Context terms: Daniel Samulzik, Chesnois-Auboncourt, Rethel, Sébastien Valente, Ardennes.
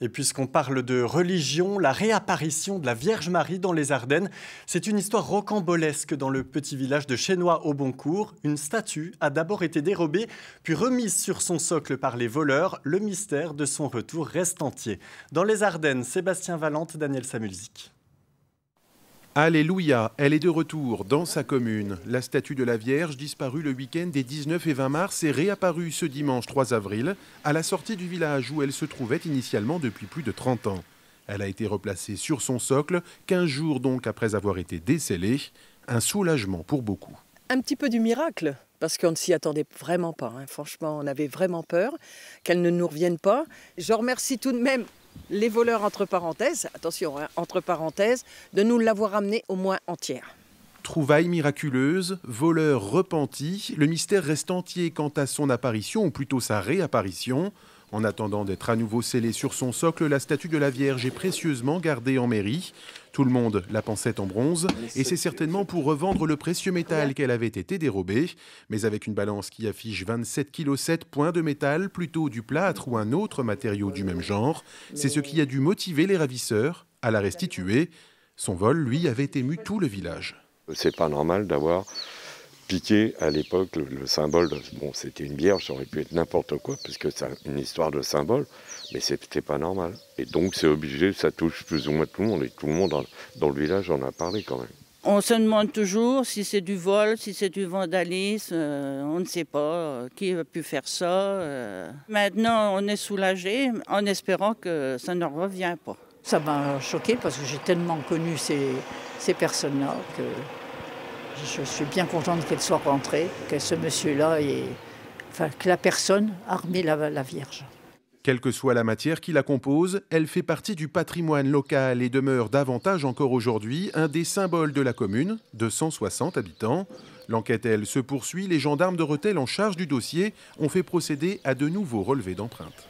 Et puisqu'on parle de religion, la réapparition de la Vierge Marie dans les Ardennes, c'est une histoire rocambolesque dans le petit village de Chesnois-Auboncourt. Une statue a d'abord été dérobée, puis remise sur son socle par les voleurs. Le mystère de son retour reste entier. Dans les Ardennes, Sébastien Valente, Daniel Samulzik. Alléluia, elle est de retour dans sa commune. La statue de la Vierge, disparue le week-end des 19 et 20 mars, est réapparue ce dimanche 3 avril à la sortie du village où elle se trouvait initialement depuis plus de 30 ans. Elle a été replacée sur son socle, 15 jours donc après avoir été décellée. Un soulagement pour beaucoup. Un petit peu du miracle, parce qu'on ne s'y attendait vraiment pas. Hein. Franchement, on avait vraiment peur qu'elle ne nous revienne pas. Je remercie tout de même les voleurs, entre parenthèses, attention, hein, entre parenthèses, de nous l'avoir amenée au moins entière. Trouvaille miraculeuse, voleur repenti, le mystère reste entier quant à son apparition, ou plutôt sa réapparition. En attendant d'être à nouveau scellée sur son socle, la statue de la Vierge est précieusement gardée en mairie. Tout le monde la pensait en bronze, et c'est certainement pour revendre le précieux métal qu'elle avait été dérobée. Mais avec une balance qui affiche 27,7 kg points de métal, plutôt du plâtre ou un autre matériau du même genre, c'est ce qui a dû motiver les ravisseurs à la restituer. Son vol, lui, avait ému tout le village. C'est pas normal d'avoir piqué à l'époque le symbole, bon c'était une vierge, ça aurait pu être n'importe quoi, puisque c'est une histoire de symbole, mais c'était pas normal. Et donc c'est obligé, ça touche plus ou moins tout le monde, et tout le monde dans le village en a parlé quand même. On se demande toujours si c'est du vol, si c'est du vandalisme, on ne sait pas qui a pu faire ça. Maintenant on est soulagé en espérant que ça ne revient pas. Ça m'a choqué parce que j'ai tellement connu ces personnes-là que... Je suis bien contente qu'elle soit rentrée, que ce monsieur-là, enfin, que la personne a remis la Vierge. Quelle que soit la matière qui la compose, elle fait partie du patrimoine local et demeure davantage encore aujourd'hui un des symboles de la commune, 260 habitants. L'enquête, elle, se poursuit. Les gendarmes de Rethel en charge du dossier ont fait procéder à de nouveaux relevés d'empreintes.